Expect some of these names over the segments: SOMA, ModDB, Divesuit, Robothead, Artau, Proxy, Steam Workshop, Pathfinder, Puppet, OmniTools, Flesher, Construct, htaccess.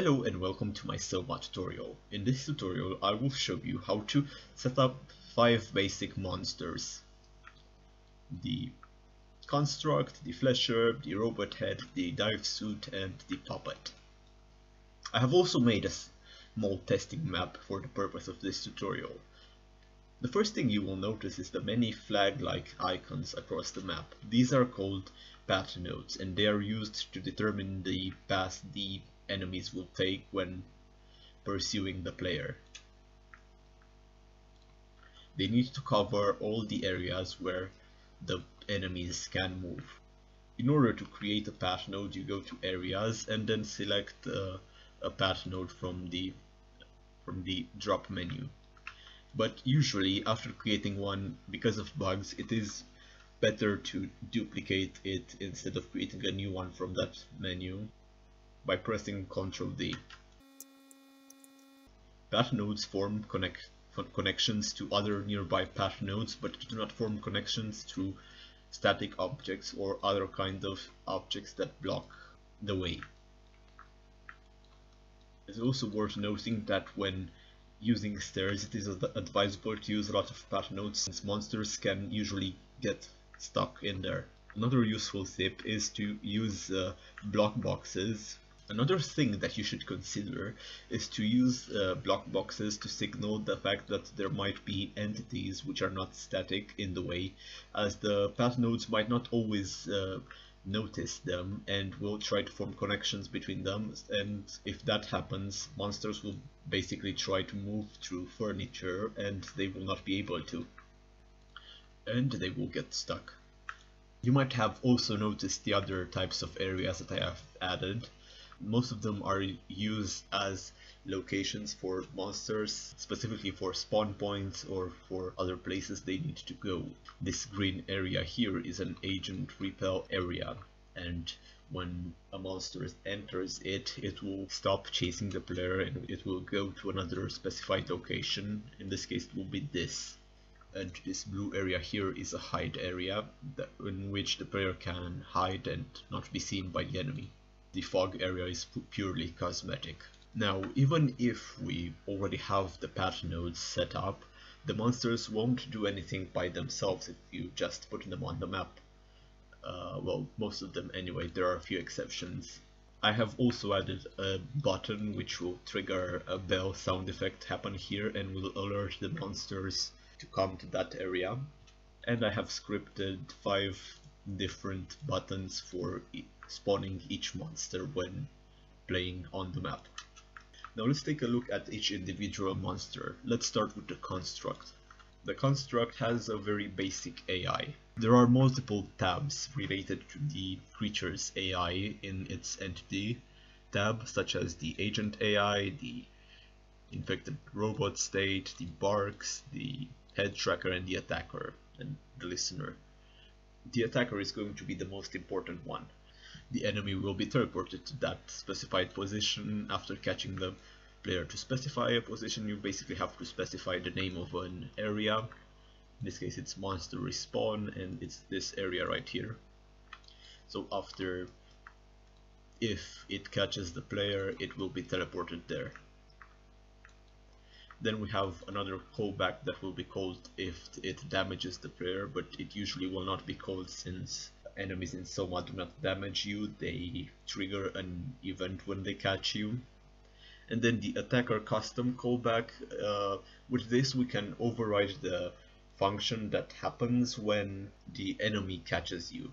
Hello and welcome to my SOMA tutorial. In this tutorial I will show you how to set up 5 basic monsters. The Construct, the Flesher, the Robothead, the Divesuit and the Puppet. I have also made a small testing map for the purpose of this tutorial. The first thing you will notice is the many flag-like icons across the map. These are called path nodes and they are used to determine the path the enemies will take when pursuing the player. They need to cover all the areas where the enemies can move. In order to create a path node, you go to areas and then select a path node from the drop menu. But usually after creating one, because of bugs, it is better to duplicate it instead of creating a new one from that menu by pressing Ctrl D. Path nodes form connections to other nearby path nodes, but do not form connections to static objects or other kind of objects that block the way. It's also worth noting that when using stairs, it is advisable to use a lot of path nodes since monsters can usually get stuck in there. Another useful tip is to use block boxes. Another thing that you should consider is to use block boxes to signal the fact that there might be entities which are not static in the way, as the path nodes might not always notice them and will try to form connections between them, and if that happens, monsters will basically try to move through furniture and they will not be able to, and they will get stuck. You might have also noticed the other types of areas that I have added. Most of them are used as locations for monsters, specifically for spawn points or for other places they need to go. This green area here is an agent repel area, and when a monster enters it, it will stop chasing the player and it will go to another specified location. In this case it will be this. And this blue area here is a hide area in which the player can hide and not be seen by the enemy. The fog area is purely cosmetic. Now, even if we already have the path nodes set up, the monsters won't do anything by themselves if you just put them on the map. Well, most of them anyway, there are a few exceptions. I have also added a button which will trigger a bell sound effect happen here and will alert the monsters to come to that area, and I have scripted 5 different buttons for spawning each monster when playing on the map. Now let's take a look at each individual monster. Let's start with the Construct. The Construct has a very basic AI. There are multiple tabs related to the creature's AI in its entity tab, such as the agent AI, the infected robot state, the barks, the head tracker and the attacker and the listener. The attacker is going to be the most important one. The enemy will be teleported to that specified position. After catching the player to specify a position, you basically have to specify the name of an area. In this case it's monster respawn and it's this area right here. So after, if it catches the player, it will be teleported there. Then we have another callback that will be called if it damages the player, but it usually will not be called since enemies in SOMA do not damage you, they trigger an event when they catch you. And then the attacker custom callback, with this we can override the function that happens when the enemy catches you.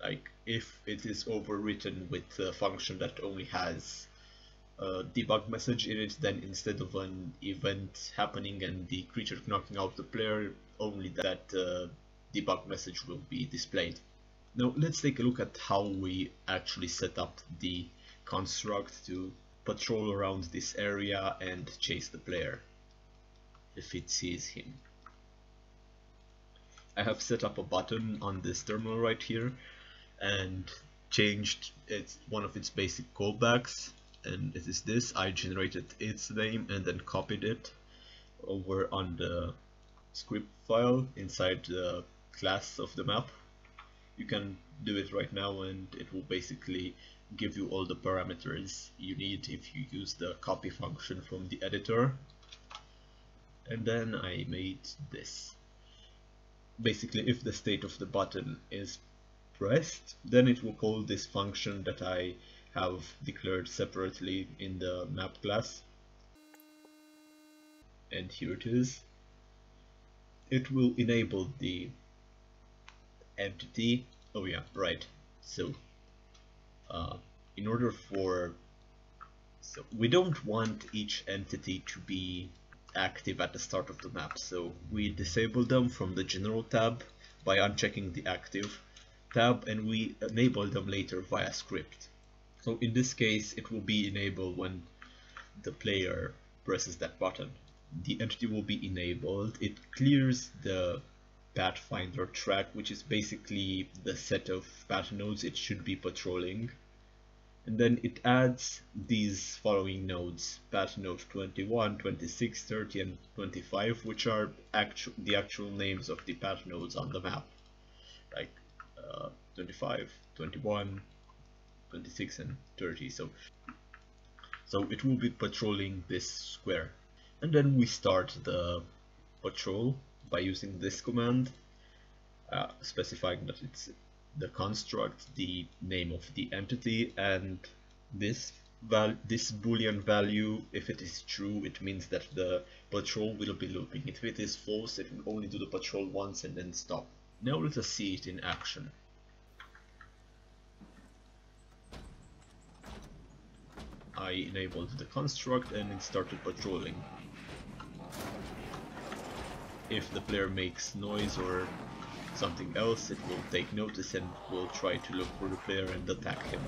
Like if it is overwritten with a function that only has a debug message in it, then instead of an event happening and the creature knocking out the player, only that debug message will be displayed. Now let's take a look at how we actually set up the Construct to patrol around this area and chase the player if it sees him. I have set up a button on this terminal right here and changed one of its basic callbacks, and it is this. I generated its name and then copied it over on the script file inside the class of the map. You can do it right now and it will basically give you all the parameters you need if you use the copy function from the editor. And then I made this. Basically, if the state of the button is pressed, then it will call this function that I have declared separately in the map class. And here it is. It will enable the entity. Oh yeah, right. So in order for, so we don't want each entity to be active at the start of the map, so we disable them from the general tab by unchecking the active tab, and we enable them later via script. So in this case it will be enabled when the player presses that button. The entity will be enabled. It clears the Pathfinder track, which is basically the set of path nodes it should be patrolling, and then it adds these following nodes: path node 21, 26, 30 and 25, which are the actual names of the path nodes on the map, like 25, 21, 26 and 30. So it will be patrolling this square, and then we start the patrol by using this command, specifying that it's the construct, the name of the entity, and this boolean value. If it is true, it means that the patrol will be looping. If it is false, it will only do the patrol once and then stop. Now let us see it in action. I enabled the construct and it started patrolling. If the player makes noise or something else, it will take notice and will try to look for the player and attack him.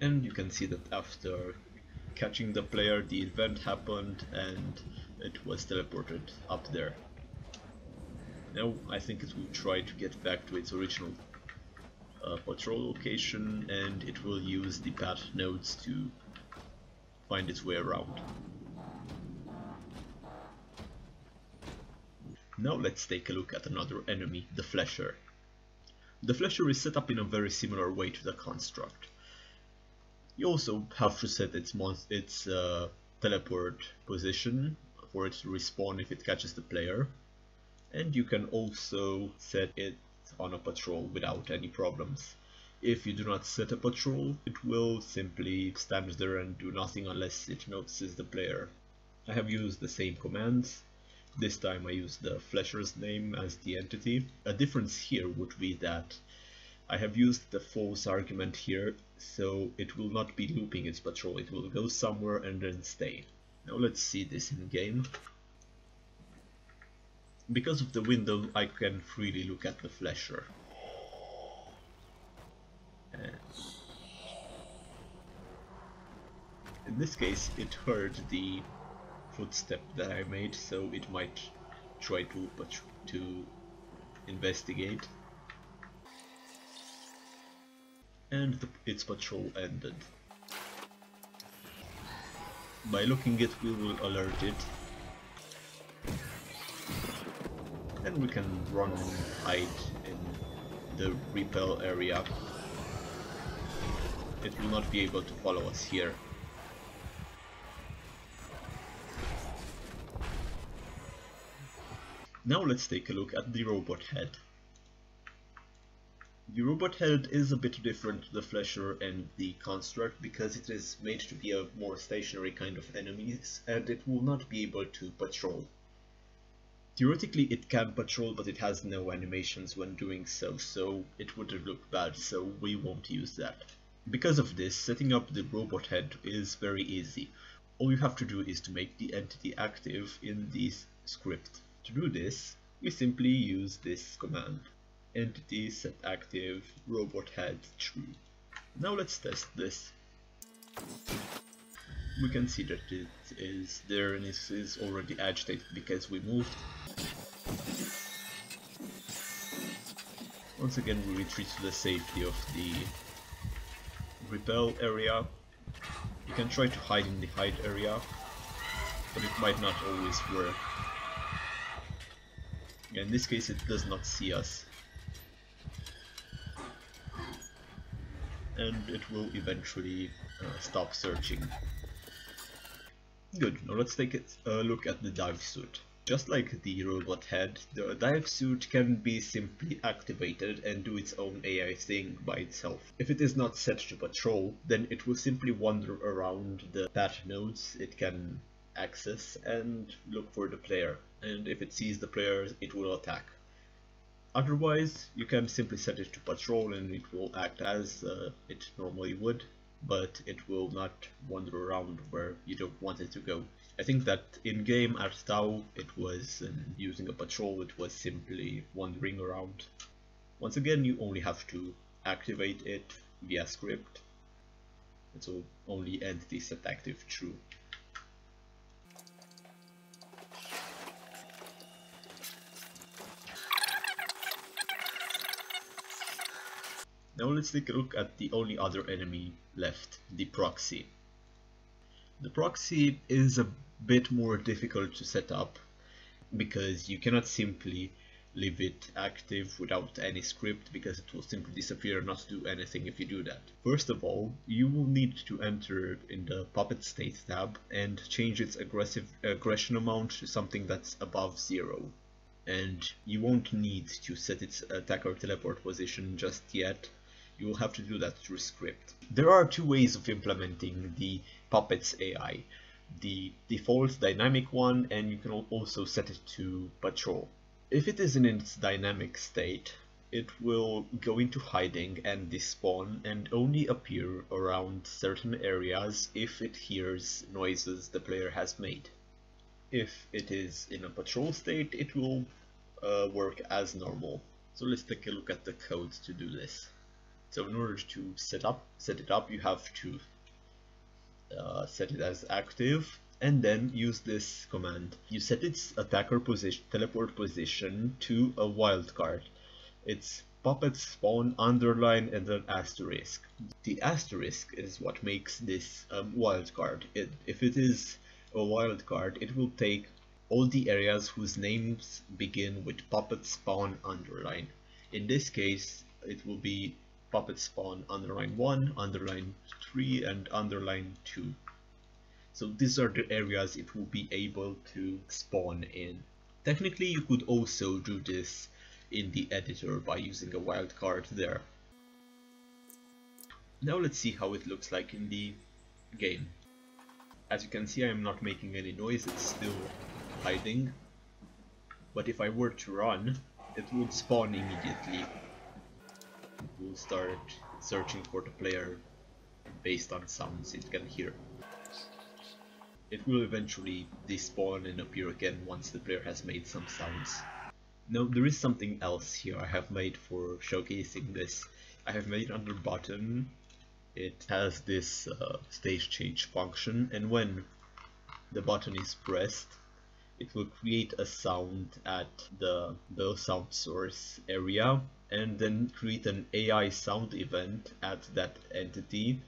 And you can see that after catching the player, the event happened and it was teleported up there. Now I think it will try to get back to its original patrol location, and it will use the path nodes to find its way around. Now let's take a look at another enemy, the Flesher. The Flesher is set up in a very similar way to the construct. You also have to set its teleport position for it to respawn if it catches the player, and you can also set it on a patrol without any problems. If you do not set a patrol, it will simply stand there and do nothing unless it notices the player. I have used the same commands. This time I used the Flesher's name as the entity. A difference here would be that I have used the false argument here, so it will not be looping its patrol. It will go somewhere and then stay. Now let's see this in game. Because of the window, I can freely look at the Flesher. In this case, it heard the footstep that I made, so it might try to investigate. And its patrol ended. By looking it, we will alert it. And we can run and hide in the repel area. It will not be able to follow us here. Now let's take a look at the Robothead. The Robothead is a bit different to the Flesher and the construct because it is made to be a more stationary kind of enemy, and it will not be able to patrol. Theoretically it can patrol, but it has no animations when doing so, so it would look bad, so we won't use that. Because of this, setting up the Robothead is very easy. All you have to do is to make the entity active in this script. To do this, we simply use this command: entity setActive Robothead true. Now let's test this. We can see that it is there and it is already agitated because we moved. Once again we retreat to the safety of the repel area You can try to hide in the hide area, but it might not always work. In this case it does not see us, and it will eventually stop searching. Good, now let's take a look at the Divesuit. Just like the Robothead, the Divesuit can be simply activated and do its own AI thing by itself. If it is not set to patrol, then it will simply wander around the path nodes it can access and look for the player, and if it sees the player it will attack. Otherwise, you can simply set it to patrol and it will act as it normally would, but it will not wander around where you don't want it to go. I think that in-game Artau, it was using a patrol, it was simply wandering around. Once again, you only have to activate it via script. It will only entity set active true. Now let's take a look at the only other enemy left, the proxy. The proxy is a bit more difficult to set up because you cannot simply leave it active without any script, because it will simply disappear and not do anything if you do that. First of all, you will need to enter in the Puppet State tab and change its aggression amount to something that's above 0. And you won't need to set its attack or teleport position just yet. You will have to do that through script. There are two ways of implementing the Puppet's AI. The default dynamic one, and you can also set it to patrol. If it is in its dynamic state, it will go into hiding and despawn and only appear around certain areas if it hears noises the player has made. If it is in a patrol state, it will work as normal. So let's take a look at the code to do this. So in order to set it up, you have to set it as active and then use this command. You set its attacker position, teleport position, to a wildcard. It's puppet spawn underline and an asterisk. The asterisk is what makes this wildcard. If it is a wildcard, it will take all the areas whose names begin with puppet spawn underline. In this case, it will be puppet spawn underline 1, underline 3, and underline 2. So these are the areas it will be able to spawn in. Technically, you could also do this in the editor by using a wildcard there. Now let's see how it looks like in the game. As you can see, I am not making any noise, it's still hiding. But if I were to run, it would spawn immediately. It will start searching for the player based on sounds it can hear. It will eventually despawn and appear again once the player has made some sounds. Now, there is something else here I have made for showcasing this. I have made under button. It has this stage change function, and when the button is pressed, it will create a sound at the bell sound source area and then create an AI sound event at that entity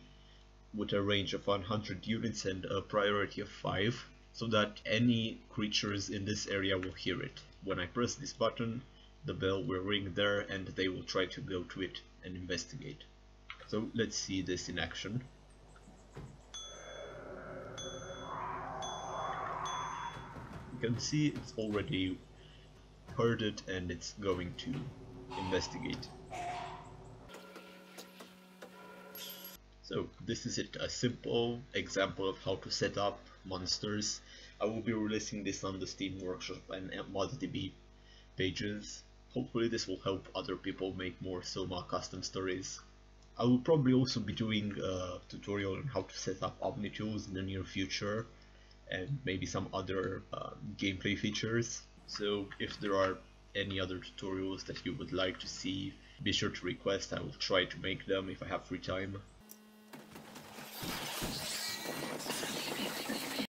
with a range of 100 units and a priority of 5, so that any creatures in this area will hear it. When I press this button, the bell will ring there and they will try to go to it and investigate. So let's see this in action. You can see it's already heard it and it's going to investigate. So this is it, a simple example of how to set up monsters. I will be releasing this on the Steam Workshop and ModDB pages. Hopefully this will help other people make more SOMA custom stories. I will probably also be doing a tutorial on how to set up OmniTools in the near future, and maybe some other gameplay features. So if there are any other tutorials that you would like to see, be sure to request. I will try to make them if I have free time.